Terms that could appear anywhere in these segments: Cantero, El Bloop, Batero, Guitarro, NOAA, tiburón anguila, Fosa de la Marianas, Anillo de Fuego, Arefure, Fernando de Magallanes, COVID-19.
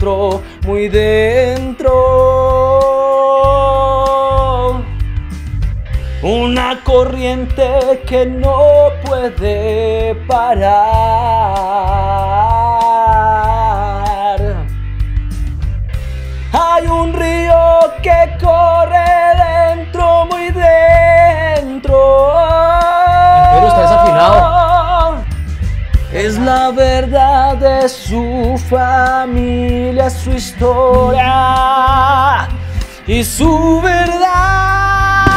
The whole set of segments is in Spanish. dentro, muy dentro. Una corriente que no puede parar. Hay un río que corre dentro, muy dentro. Pero está desafinado. Es la verdad de su familia, su historia y su verdad.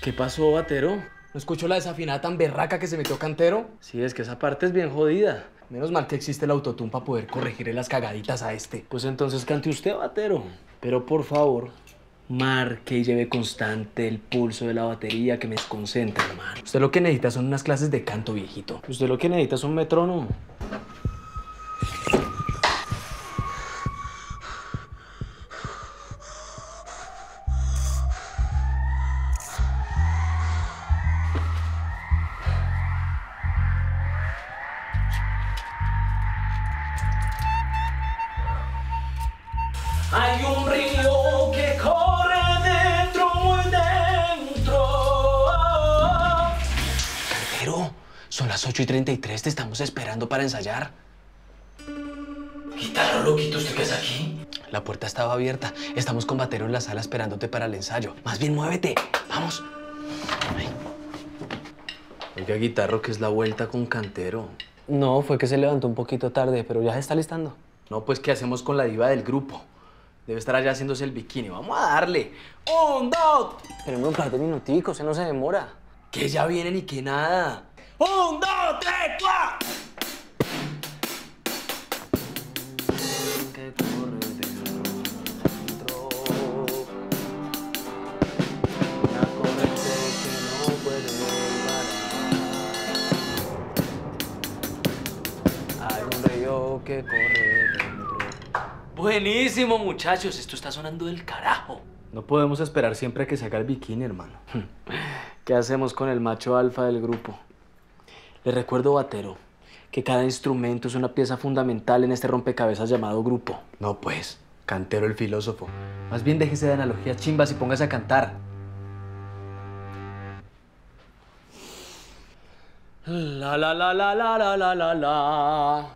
¿Qué pasó, Batero? ¿No escuchó la desafinada tan berraca que se metió Cantero? Sí, es que esa parte es bien jodida. Menos mal que existe el autotune para poder corregirle las cagaditas a este. Pues entonces cante usted, Batero. Pero por favor, marque y lleve constante el pulso de la batería que me desconcentra, hermano. Usted lo que necesita son unas clases de canto, viejito. Usted lo que necesita es un metrónomo. Hay un río que corre dentro, muy dentro. Cantero, son las 8:33, te estamos esperando para ensayar. Guitarro, loquito, ¿usted qué hace aquí? La puerta estaba abierta, estamos con Batero en la sala esperándote para el ensayo. Más bien, muévete, vamos. Ay. Oiga, Guitarro, ¿qué es la vuelta con Cantero? No, fue que se levantó un poquito tarde, pero ya se está listando. No, pues, ¿qué hacemos con la diva del grupo? Debe estar allá haciéndose el bikini. ¡Vamos a darle! ¡Un, dos! Tenemos un par de minuticos, se no se demora. Que ya viene ni que nada. ¡Un, dos, tres, cuatro! Hay un río que corre dentro. Buenísimo, muchachos, esto está sonando del carajo. No podemos esperar siempre a que saca el bikini, hermano. ¿Qué hacemos con el macho alfa del grupo? Les recuerdo, Batero, que cada instrumento es una pieza fundamental en este rompecabezas llamado grupo. No pues, Cantero el filósofo. Más bien déjese de analogías chimbas y póngase a cantar. La la la la la la la la la.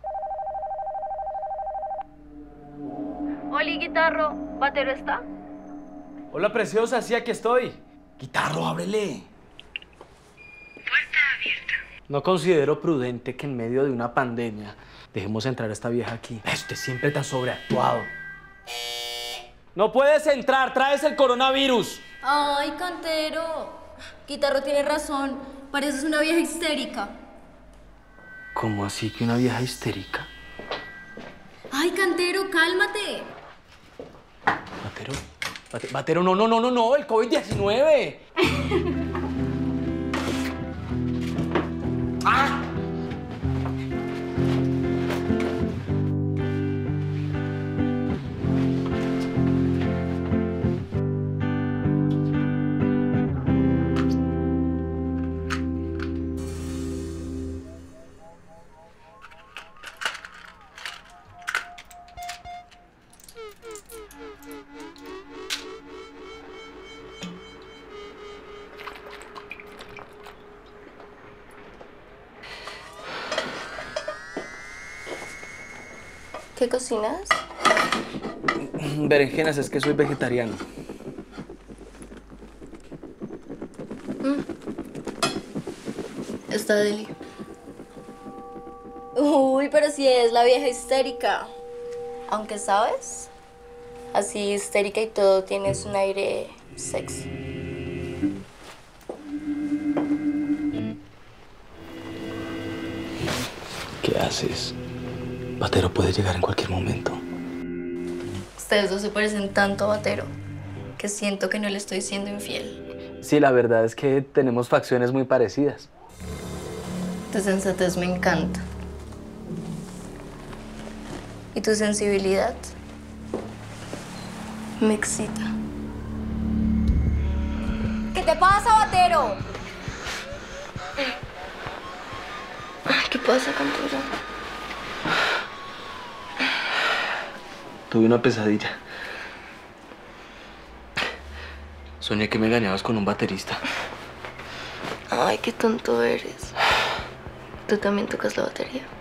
Oli, Guitarro, ¿Batero está? Hola, preciosa, sí, aquí estoy. Guitarro, ábrele. Puerta abierta. No considero prudente que en medio de una pandemia dejemos entrar a esta vieja aquí. Usted siempre tan sobreactuado. No puedes entrar, traes el coronavirus. Ay, Cantero. Guitarro tiene razón, pareces una vieja histérica. ¿Cómo así que una vieja histérica? Ay, Cantero, cálmate. Batero, no, no, no, no, no, el COVID-19. ¡Ah! ¿Qué cocinas? Berenjenas, es que soy vegetariano. Está deli. Uy, pero sí es la vieja histérica. Aunque, ¿sabes? Así histérica y todo, tienes un aire sexy. ¿Qué haces? Batero puede llegar en cualquier momento. Ustedes dos se parecen tanto a Batero que siento que no le estoy siendo infiel. Sí, la verdad es que tenemos facciones muy parecidas. Tu sensatez me encanta. Y tu sensibilidad me excita. ¿Qué te pasa, Batero? Ay, ¿qué pasa, Cantero? Tuve una pesadilla. Soñé que me engañabas con un baterista. Ay, qué tonto eres. ¿Tú también tocas la batería?